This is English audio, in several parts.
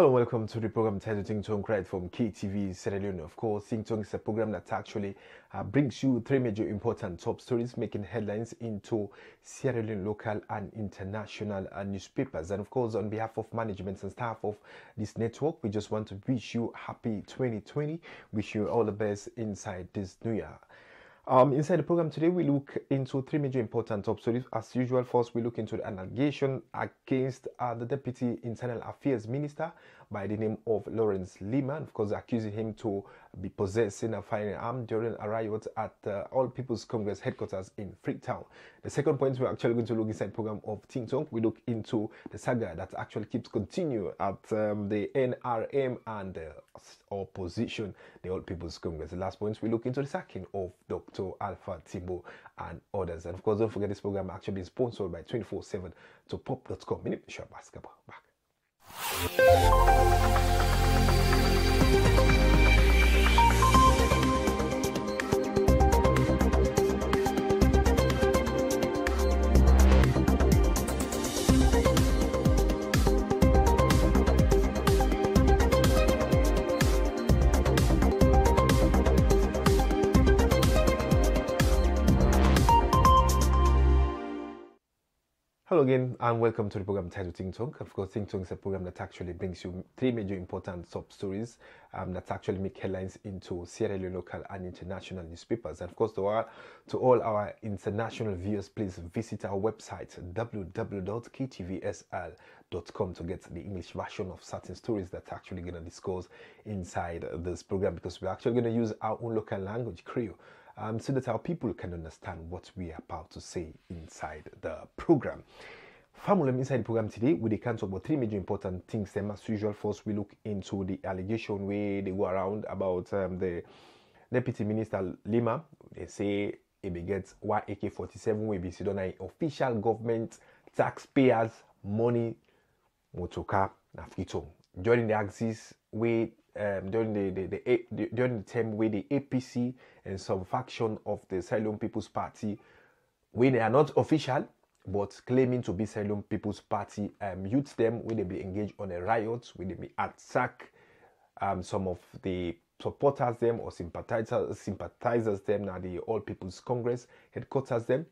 Hello, welcome to the program titled Tink Tong, right from KTV Sierra Leone. Of course, Tink Tong is a program that actually brings you three major important top stories making headlines into Sierra Leone local and international newspapers. And of course, on behalf of management and staff of this network, we just want to wish you happy 2020. Wish you all the best inside this new year. Inside the program today, we look into three major important top stories. As usual, first, we look into the allegation against the Deputy Internal Affairs Minister by the name of Lawrence Leema, and of course, accusing him to be possessing a firearm during a riot at All People's Congress headquarters in Freetown. The second point, we're actually going to look inside the program of Tink Tong. We look into the saga that actually keeps continuing at the NRM and the opposition, the All People's Congress. The last point, we look into the sacking of Dr. Alpha Timbo and others. And of course, don't forget this program actually is sponsored by 24/7 to pop.com. Basketball back. Hello again and welcome to the program titled Tink Tong. Of course, Tink Tong is a program that actually brings you three major important top stories that actually make headlines into Sierra Leone local and international newspapers. And of course, to all our international viewers, please visit our website www.ktvsl.com to get the English version of certain stories that actually going to discuss inside this program, because we're actually going to use our own local language, Creole, so that our people can understand what we are about to say inside the program. Family inside the program today, we can talk about three major important things. Them as usual, first we look into the allegation where they go around about the Deputy Minister Leema. They say he begets one AK-47 will be Sidonai official government taxpayers money motoka nafkito during the axis with. During the time where the APC and some faction of the Sierra Leone People's Party, where they are not official but claiming to be Sierra Leone People's Party, youth them where they be engaged on a riot, where they be attack some of the supporters them or sympathizers them now the All People's Congress headquarters them.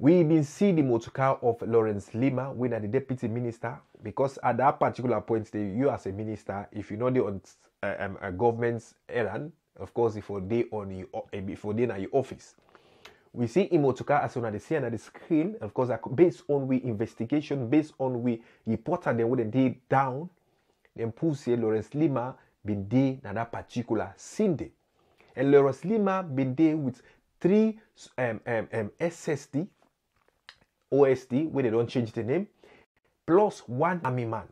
We been see the motorcar of Lawrence Leema, when the deputy minister, because at that particular point, you as a minister, if you know they on a government's errand, of course, if they on your office, we see in motorcar as soon as they see on the screen. Of course, based on we investigation, based on we report and then when they did down, then prove say Lawrence Leema been there on that particular Sunday, and Lawrence Leema been there with three SSD. OSD, where they don't change the name, plus one army man.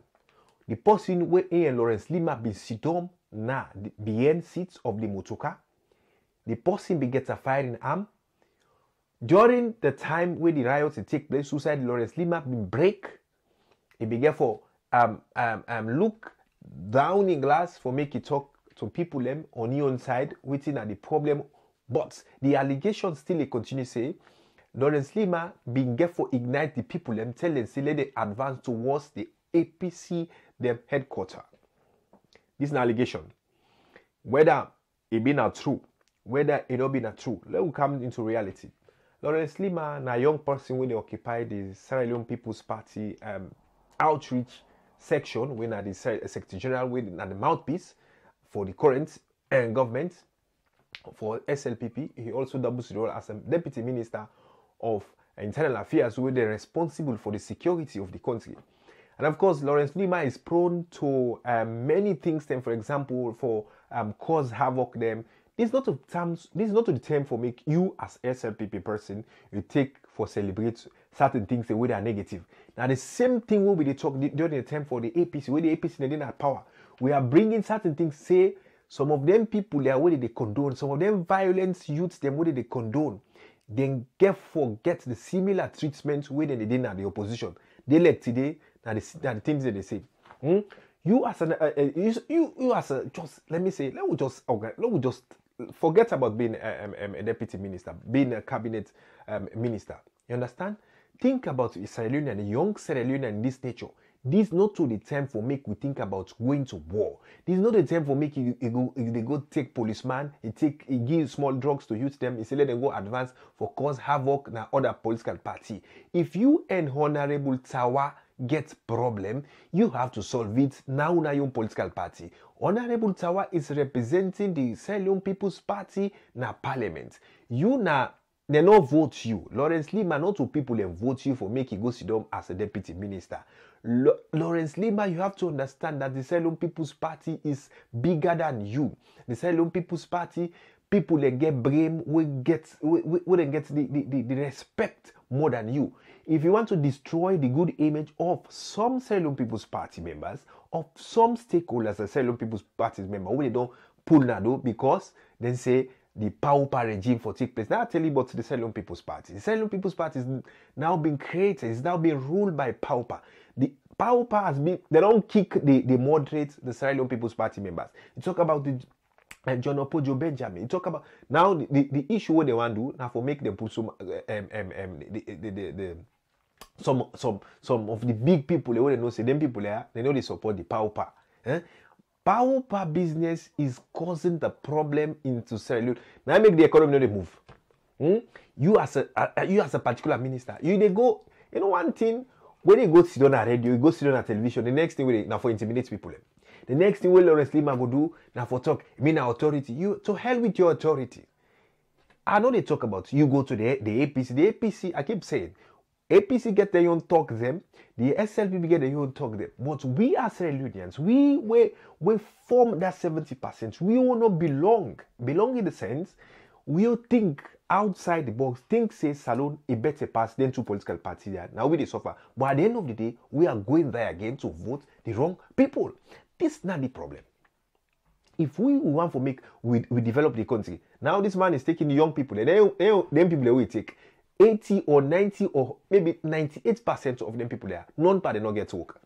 The person where A. Lawrence Leema been sidom na the end seats of the motoka. The person be gets a firing arm. During the time where the riots take place, suicide Lawrence Leema been break. He began for look down in glass for make it talk to people them on the own side within at the problem. But the allegation still continue say Lawrence Leema being get for ignite the people them tell them say let they advance towards the APC them headquarters. This is an allegation. Whether it be not true, whether it not be not true, let we come into reality. Lawrence Leema na young person when they occupy the Sierra Leone People's Party outreach section when at the Secretary General when at the mouthpiece for the current government for SLPP. He also doubles the role as a deputy minister of internal affairs where they're responsible for the security of the country. And of course, Lawrence Leema is prone to many things. Then, for example, for cause havoc them. This is not a term. This is not the term for make you as SLPP person you take for celebrate certain things the way they are negative. Now the same thing will be the talk during the time for the APC where the APC didn't have power. We are bringing certain things. Say some of them people they are where they condone. Some of them violence youths them where they condone. Then get forget the similar treatment where they did now the opposition. They let today now the things that they say. You as an you as a, just let me say let me just forget about being a deputy minister, being a cabinet minister. You understand? Think about Sierra Leone and young Sierra Leone in this nature. This is not to the time for make we think about going to war. This is not the time for make they go take policeman, he give small drugs to youth them, he say let them go advance for cause havoc na other political party. If you and Honorable Tawa get problem, you have to solve it now na your political party. Honorable Tawa is representing the Sierra Leone People's Party na parliament. You na they no vote you. Lawrence Leema, not to people and vote you for making go sit down as a deputy minister. Lawrence Leema, you have to understand that the Sierra Leone People's Party is bigger than you. The Sierra Leone People's Party, people that get blame will get the respect more than you. If you want to destroy the good image of some Sierra Leone People's Party members, of some stakeholders as Sierra Leone People's Party members, when they don't pull nado because then say the pauper regime for take place. Now I tell you about the Sierra Leone People's Party. The Sierra Leone People's Party is now being created. It's now being ruled by pauper. The pauper has been, they don't kick the moderates, the Sierra Leone People's Party members. You talk about the John Opojo Benjamin. You talk about, now the issue what they want to do, now for make them put some of the big people, they want to know, say them people there, they know they support the pauper. Eh? Pauper business is causing the problem into Sierra Leone. Now make the economy not move. You as a particular minister, you know one thing, when you go sit down at radio, you go sit down at television, the next thing now for intimidate people. The next thing when Lawrence Leema will do, now for talk, mean authority. You to hell with your authority. I know they talk about you go to the APC. The APC, I keep saying, APC get their own talk them, the SLPP get their own talk them. But we as Sierra Leoneans, we form that 70%. We will not belong. Belong in the sense, we'll think outside the box, think say Salon a better pass than two political parties there. Now we they suffer. But at the end of the day, we are going there again to vote the wrong people. This is not the problem. If we want to make, we develop the country. Now this man is taking the young people, and then people will take 80 or 90 or maybe 98% of them people there, none party not get to work.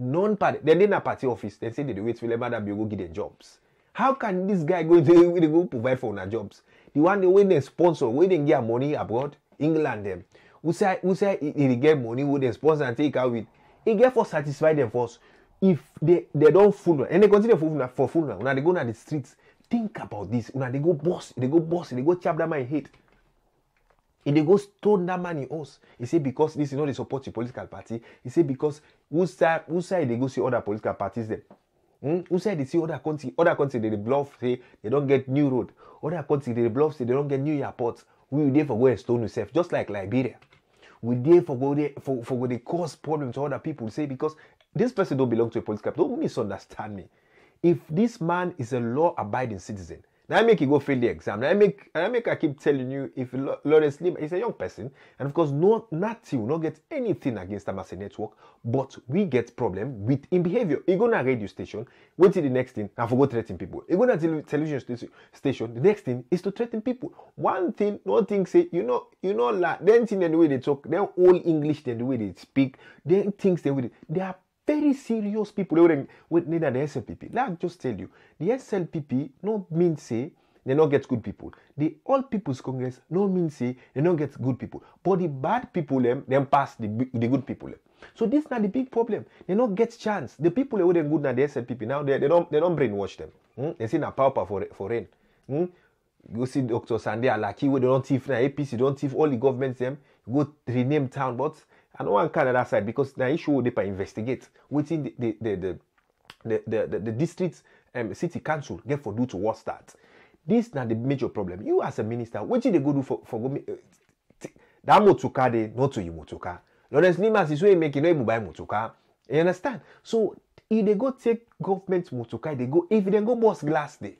None party, then they in a party office, they say they wait for them that they go get their jobs. How can this guy go they go provide for their jobs? The one they when they sponsor, when they get money abroad, England them. We say they get money, when they sponsor and take out with. It get for satisfy them first. If they don't fool and they continue for fool now, they go on the streets. Think about this. Now they go chop that man head. And they go stone that man in us. He say because this is not the support the political party. He say because who side they go see other political parties then? Who side they see other country they bluff say they don't get new road. Other country they bluff say they don't get new airports. We there for go and stone yourself, just like Liberia. We there for go there for they cause problems to other people. Say because this person don't belong to a political party. Don't misunderstand me. If this man is a law-abiding citizen. Now I make you go fail the exam. Now I keep telling you, if Lawrence Leema is a young person, and of course, nothing will not get anything against him as a network, but we get problem with in behavior. He go to radio station, wait till the next thing, and forget threatening people. He go to television station, the next thing is to threaten people. One thing, no thing say, you know, like, then thing the way they talk, then old English, then the way they speak, then things the way they are very serious people with neither the SLPP. Let me just tell you, the SLPP no mean say they don't get good people. The All People's Congress no mean say they don't get good people. But the bad people them pass the good people. So this is not the big problem. They don't get chance. The people who are good now the SLPP now they don't brainwash them. They say na pauper for rain. You see Dr. Sandy Alaki where they don't thief now APC don't thief all the governments them go rename town but. And one kind of that side because the issue they can investigate within the district city council get for do to what's that. This is not the major problem. You as a minister, what did they go do for that motoka they not to you motoka. Lawrence Leema is way making no buy motoka. You understand? So if they go take government motoka, they go if they go bust glass day.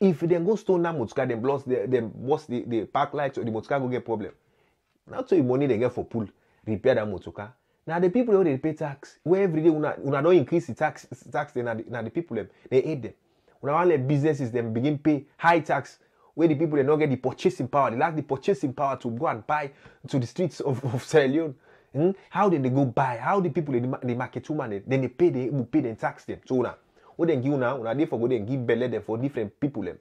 If they go stone that motoka, then blocks the park lights or the motoka go get problem. Not so money they get for pool. Repair that motoka. Now the people who they pay tax, where every day una don't increase the tax then now the people they hate them. Una want let businesses them begin pay high tax where the people they don't get the purchasing power. They lack the purchasing power to go and buy to the streets of Sierra Leone. How then they go buy? How the people they market too money? Then they pay them tax them. So now what they give now? Una they for go then give belly them for different people them.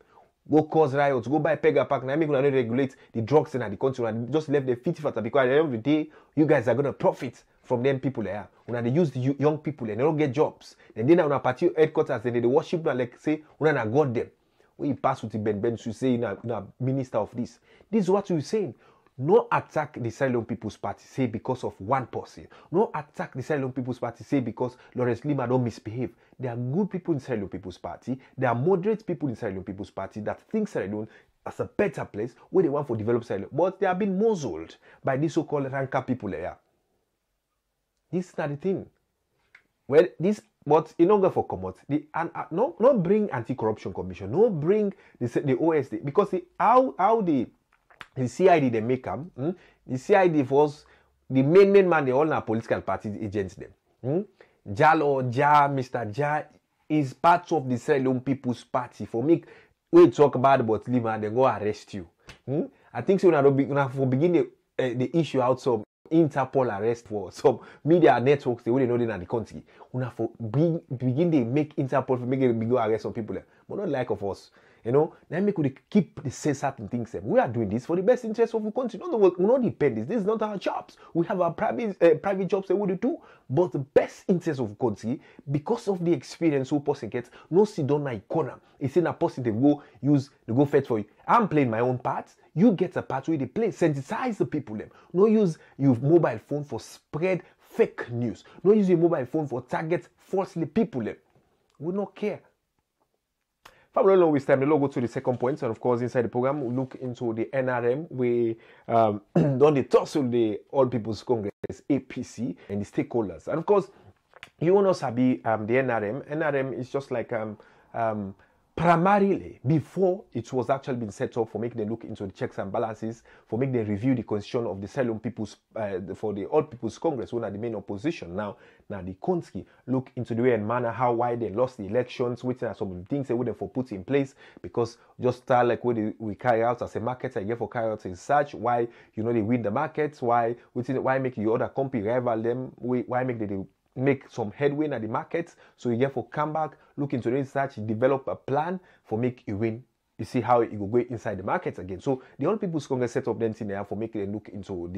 Go cause riots, go buy pega pack, now make them regulate the drugs in the country and just left the 50 fatter because at the end of the day, you guys are going to profit from them people there. When they use the young people and they don't get jobs. And then on a party headquarters and they worship them like say, when I got them. We pass with the Ben, you say, in a minister of this. This is what you're saying. No attack the Sierra Leone People's Party, say, because of one person. No attack the Sierra Leone People's Party, say, because Lawrence Leema don't misbehave. There are good people in Sierra Leone People's Party. There are moderate people in Sierra Leone People's Party that think Sierra Leone as a better place where they want to develop Sierra Leone. But they have been muzzled by these so-called ranker people here. This is not the thing. Well, this... But in order for commodity, not bring anti-corruption commission, no bring the OSD, because how the CID they make them, the CID was the main man, they all are political party agents them. Mr. Ja is part of the Sierra Leone People's Party. For me, we talk about Leema, they go arrest you. I think so. Now for begin the issue out some. Interpol arrest for some media networks they wouldn't know in the country. Una for begin they make Interpol for making big arrest some people. But not like of us. You know, then we could keep the say certain things. We are doing this for the best interest of the country. No, we not depend this. This is not our jobs. We have our private jobs that we do. But the best interest of the country, because of the experience who person gets, no sit down in a corner. It's in a person they go use, they go fetch for you. I'm playing my own part. You get a part where they play. Sensitize the people them. No use your mobile phone for spread fake news. No use your mobile phone for target falsely people them. We don't care. Probably a long waste time. We'll go to the second point, and of course, inside the program, we'll look into the NRM. We done the tussle with the All People's Congress, APC, and the stakeholders. And of course, you want us to be the NRM. NRM is just like primarily before it was actually been set up for making them look into the checks and balances, for making them review the constitution of the Sierra Leone People's for the All People's Congress, one of the main opposition. Now the country look into the way and manner how why they lost the elections, which are some things they wouldn't for put in place, because just like what we carry out as a market, I get for carry out in search why they win the markets, why make the other company rival them, why make they make some headwind at the markets, so you therefore come back, look into the research, develop a plan for make you win. You see how you go inside the markets again. So the All People's Congress set up them thing there for making them look into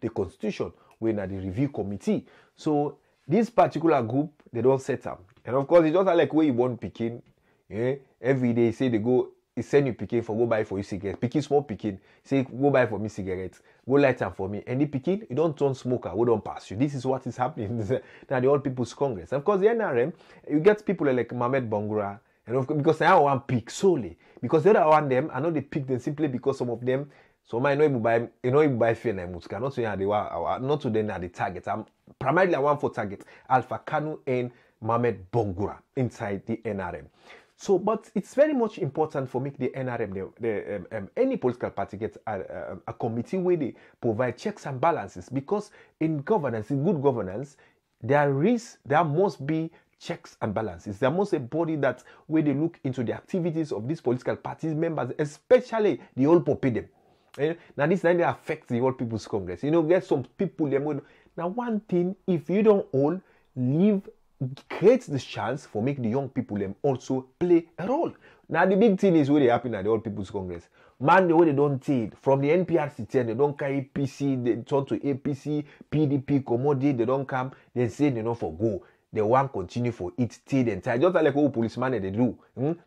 the constitution when at the review committee. So this particular group they don't set up, and of course it's just like where you want picking. Yeah, every day say they go. He send you picking for go buy for you cigarettes. Picking small picking. Say go buy for me cigarettes. Go light them for me. Any picking, you don't turn smoker. We don't pass you. This is what is happening now. The All People's Congress. And of course, the NRM. You get people like Mohamed Bangura. And of course, because they are one pick solely. Because the other one them, I know they pick them simply because some of them. So I know you buy fear and Mutska. Not to them they were. Not to them are the targets. I'm primarily one for target. Alpha Kanu and Mohamed Bangura inside the NRM. So, but it's very much important for make the NRM, any political party gets a committee where they provide checks and balances, because in governance, in good governance, there must be checks and balances. There must be a body that where they look into the activities of these political parties members, especially the old popedem. Now this then affects the All People's Congress. Get some people them. Now one thing, if you don't all leave. Creates the chance for make the young people them also play a role. Now the big thing is what they happen at the All People's Congress. Man, the way they don't take from the NPRC 10, they don't carry PC, they turn to APC, PDP, commodity, they don't come, they say they don't for go. They won't continue for it till the entire. Just like old policeman they do.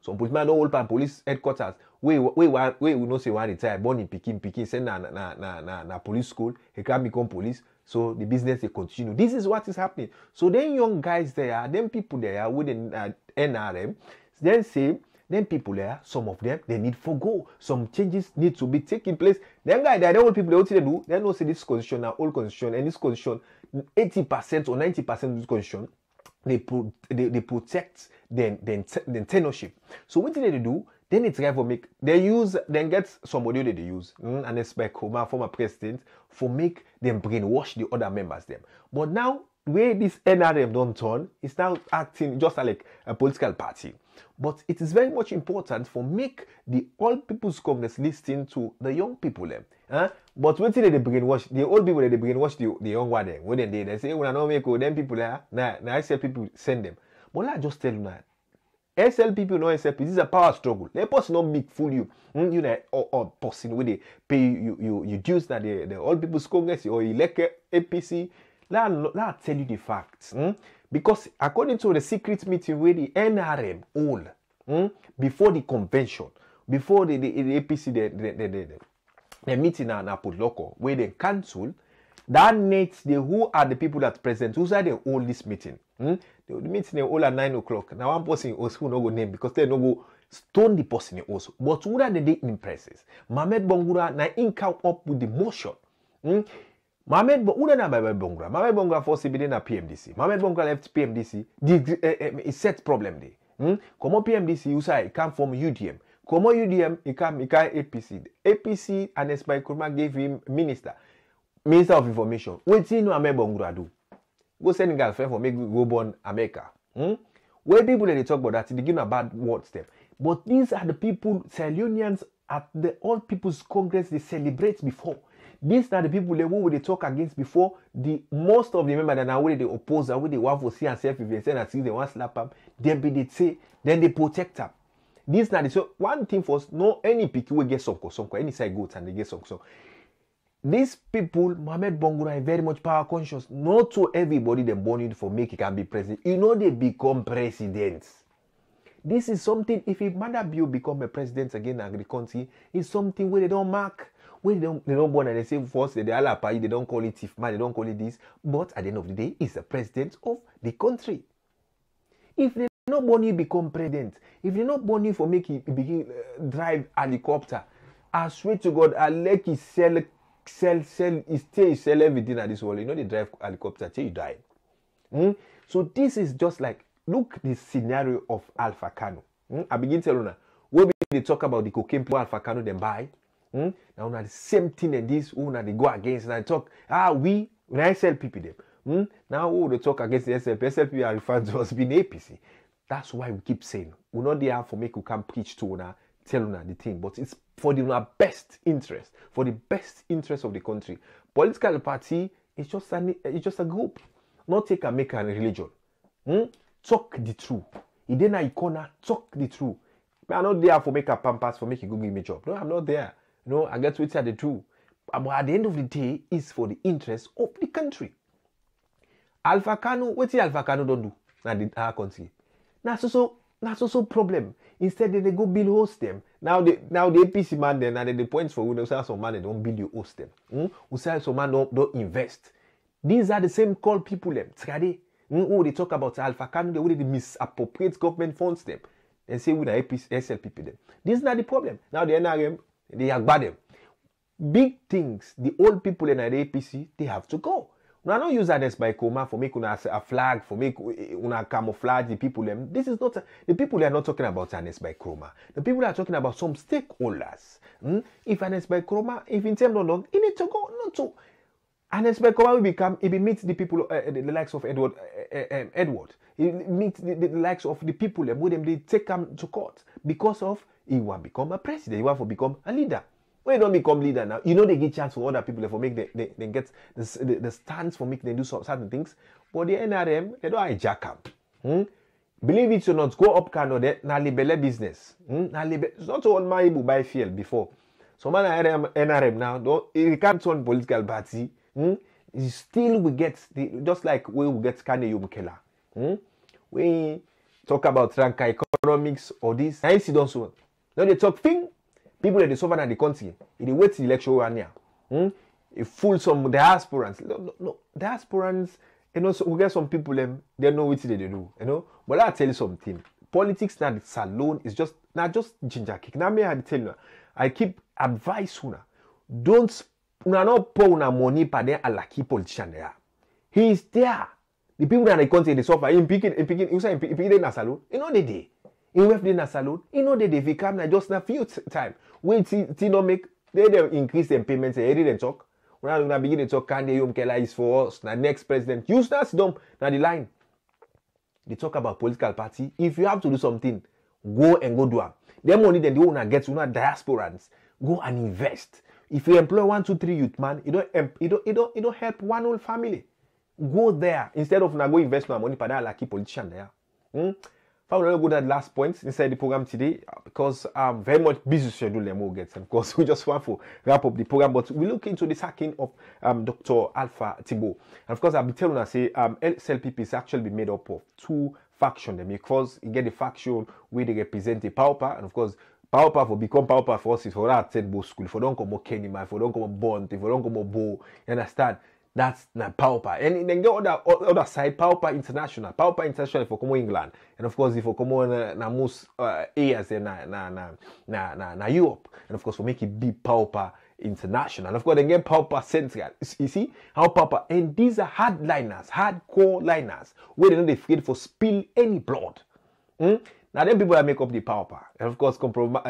Some policemen don't hold police headquarters. We will not say one retire, born in Peking, send na police school, he can't become police. So the business they continue. This is what is happening. So then young guys there, then people there with the NRM, then say, then people there, some of them, they need forgo. Some changes need to be taking place. Then guys there, then all people, what they do, they don't say this constitution, now all constitution, and this constitution, 80% or 90% of this constitution, they protect then tenorship. So what did they do? Then it's right for make, they use, then get somebody that they use, Annes by Koma, former president, for make them brainwash the other members them. But now, where this NRM don't turn, it's now acting just like a political party. But it is very much important for make the All People's Congress listening to the young people them. But when they brainwash, the old people that they brainwash the young one them, when they say, when I don't make all them people, now I say people send them. But I just tell you that. SLPP or no SLPP, this is a power struggle. Let us not make fool you. You know, or person where they pay you dues that the All People's Congress or elect APC. Now I'll tell you the facts. Because according to the secret meeting where the NRM all before the convention, before the APC the meeting at Port Loko, where they cancel, that night the who are the people that present, who are the all this meeting. The meeting all at 9 o'clock. Now one person also who no go name because they no go stone the person also. But who are the impresses? Mohamed Bangura na in come up with the motion. Mohamed Bangura. Mohamed Bangura first be na PMDC. Mohamed Bangura left PMDC. The set problem there. Come on PMDC, you say it come from UDM. Come on UDM, it come APC. APC and Annes by Koma gave him minister of information. What do you know Mohamed Bangura do? Go send a girlfriend for make go born America. When people they talk about that, they give a bad word step. But these are the people, Sierra Leoneans at the All People's Congress they celebrate before. These are the people they who they talk against before. The most of the members that are where they oppose, are where they want for see and self if they send and see they want slap them, then they say, then they protect them. These are the so one thing for us, no any pick will get some any side goats and they get some. These people, Mohamed Bangura, is very much power conscious. Not to everybody they born in for make he can be president. You know they become presidents. This is something, if a Madabu become a president again in the country, it's something where they don't mark, where they don't born and they say first they all apart, they don't call it if man, they don't call it this. But at the end of the day, it's the president of the country. If they not born you become president, if they not born you for make it begin drive helicopter, I swear to God, I like it sell everything at this world. You know they drive helicopter till you die. So this is just like look the scenario of Alpha Kanu. I begin telling you when they talk about the cocaine people Alpha Kanu then buy. Now the same thing and this who now they go against and they talk we when SLPP them. Now who they talk against the SLPP are referred to as being APC. That's why we keep saying we're not there for make we can preach to now. Tell una the thing, but it's for the best interest, for the best interest of the country. Political party is just a group, not take a make a religion. Talk the truth. It then a corner, talk the truth. But I'm not there for make a pampas for make a good image job. No, I'm not there. No, I get to tell the truth. But at the end of the day, it's for the interest of the country. Alpha Kanu, what the Alpha Kanu don't do? Now the country. That's also problem. Instead, they go build host them. Now the APC man then and the points for who some man they don't build you host them. Who say some man don't invest. These are the same call people them. Who they talk about Alpha Kanu, they misappropriate government funds them and say who the SLPP them. This is not the problem. Now the NRM they are bad them. Big things the old people and the APC they have to go. Now don't use Annes by Koma for make a flag, for make una camouflage the people. This is not the people they are not talking about Annes by Koma. The people are talking about some stakeholders. If Annes by Koma, if in term not long, he need to go not to. Annes by Koma will become he will meet the people, the likes of Edward. He meet the likes of the people with them. They take him to court because of he want become a president. He want to become a leader. When you don't become leader now, you know they get chance for other people for make they get the stance for making them do some certain things. But the NRM, they don't hijack them. Believe it or not, go up Canada, na libele business. It's not all my people buy fuel before. So man NRM now, don't it can't turn political party. Still we get the, just like we will get Kaniyubu Kela. We talk about rank economics or this. I see don't so. Now they talk thing. People that they suffer in the country, they wait till the election one year. It fool some diasporans. No, diasporans, you know, so we get some people, they know what they do, you know. But I'll tell you something. Politics now the salon is just, not just ginger kick. Now me I tell you, I keep advice una. Don't, una not pour una money pa den Alaki politician there. He is there. The people that in the country, they suffer. In picking, you say, in the salon, you know they did. In left in a salon, you know that they become like just a few time. Wait till no make they increase their payments and they didn't talk. When I begin to talk, Kaniyubu Kela is for us, the next president. You start dump now the line. They talk about political party. If you have to do something, go and go do it. Their money then they wanna get to diasporans. Go and invest. If you employ 1, 2, 3 youth man, you don't help one whole family. Go there instead of now go invest my money for that lucky politician there. I will not go to that last point inside the program today because I'm very much busy scheduling mortgages, and of course we just want to wrap up the program. But we look into the sacking of Dr. Alpha Timbo, and of course I'll be telling us say SLPP is actually made up of two factions. Them, because you get the faction where they represent the pauper, and of course pauper for become pauper for us is for that said both school. For don't come Kenima, for don't come Bond, for don't come Bo. You understand? That's not pauper. And then go on the other side, pauper international for come England, and of course if for come na most areas na Europe, and of course for make it be pauper international, and of course again pauper central. You see how pauper, and these are hardcore liners where they know they afraid for spill any blood. Now then people that make up the pauper, and of course compromise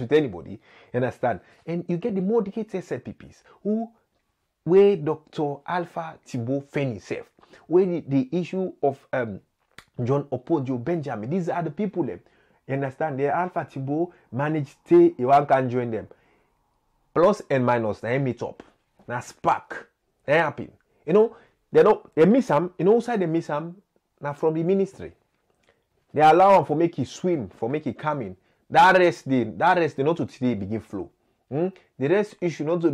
with anybody, understand? And you get the more dedicated SLPPs who where Dr. Alpha Timbo Feni himself, where the issue of John Opojo Benjamin, these are the people them. You understand? The Alpha Timbo managed to one can join them. Plus and minus, they meet up. Now spark. They happen. You know, they miss some, you know, outside they miss some. Now from the ministry, they allow him for make it swim, for make it come in. That rest they not to today begin flow. The rest issue not to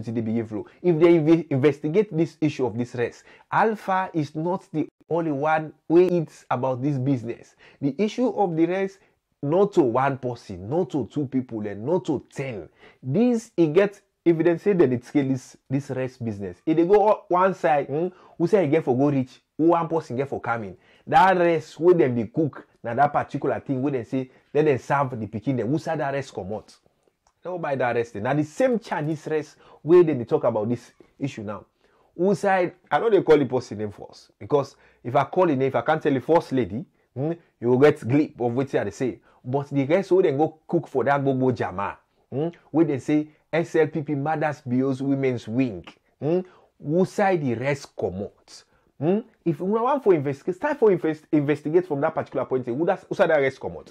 today begin flow. If they investigate this issue of this rest, Alpha is not the only one where it's about this business. The issue of the rest, not to one person, not to two people, and not to 10. This it gets evidence that it scale this rest business. If they go one side, we say again for go rich. One person get for coming. That rest where them be cook. Now that particular thing where they say, then they serve the picking. Then who say that rest come out? They buy that rest. Now the same Chinese rest where they talk about this issue now. Who say, I know they call the person name first. Because if I call the name, if I can't tell the first lady, you will get glip of what they say. But the rest where they go cook for that Bobo Jama. Where they say, SLPP Mothers Bills Women's Wing. Who say the rest come out? If you want for investigate, start for investigate from that particular point. Who that rest come out?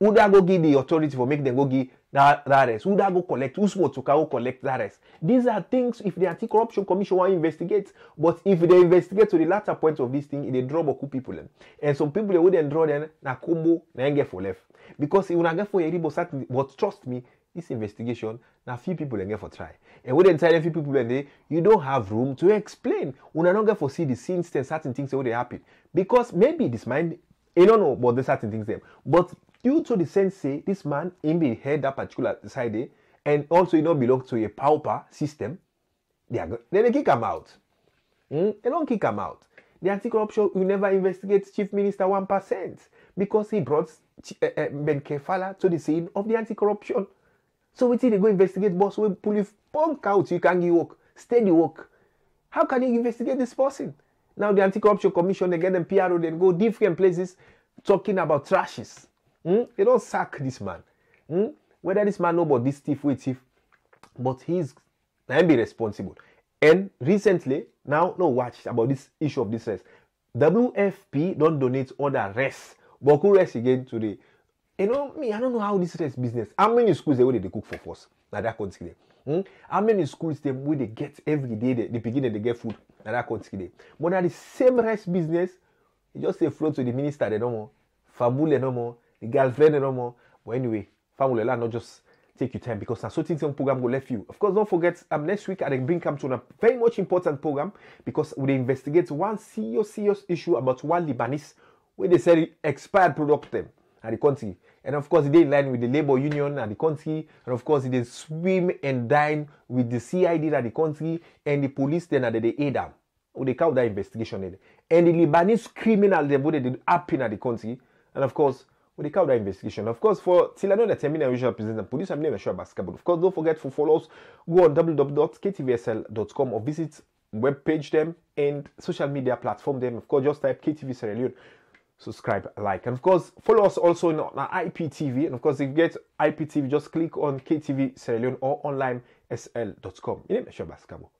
Who that go give the authority for make them go give that rest? Who that go collect? Who's what to collect that rest? These are things if the Anti-Corruption Commission want to investigate. But if they investigate to the latter point of this thing, they draw Boku people them. And some people they wouldn't draw them na combo na get for left. Because if you not get for Eribo certain, but trust me, this investigation, now few people are going for try. And when they tell a few people, they, you don't have room to explain. Una don't get for see the scenes and certain things that would happen. Because maybe this man, I don't know about the certain things there. But due to the sense, say, this man, he be head that particular side, and also he don't belong to a pauper system, they kick him out. They don't kick him out. The Anti-Corruption will never investigate Chief Minister 1% because he brought Ben Kefala to the scene of the Anti-Corruption. So we see they go investigate boss, we pull you punk out, you can't give work, steady work. How can you investigate this person? Now the Anti-Corruption Commission, they get them PRO, they go different places talking about trashes. They don't sack this man. Whether this man know about this thief, wait thief, but he's not be responsible. And recently, now no watch about this issue of this rest. WFP don't donate all the rest. Boku rest again today. You know me, I don't know how this rest business. How many schools they cook for us? Now that country. How many schools they get every day? They begin and they get food. Now that country. But now the same rest business, you just say flow to the minister they no more, family no more, the girlfriend no more. But anyway, family not just take your time because now so things on program will left you. Of course, don't forget next week I will bring come to a very much important program because we investigate one serious issue about one Lebanese where they sell expired product them. And the country, and of course, they in line with the labor union and the country, and of course, they swim and dine with the CID and the country, and the police then that they aid them. Or they call that investigation aid. And the Lebanese criminal they would they happen at the country, and of course, they call that investigation. Of course, for till I know the terminal usual present and police, I'm never sure basketball. Of course, don't forget to follow us. Go on www.ktvsl.com or visit web page them and social media platform them. Of course, just type KTV Sierra Leone. Subscribe, like, and of course follow us also on our IPTV, and of course if you get IPTV just click on KTV Sierra Leone or online sl.com.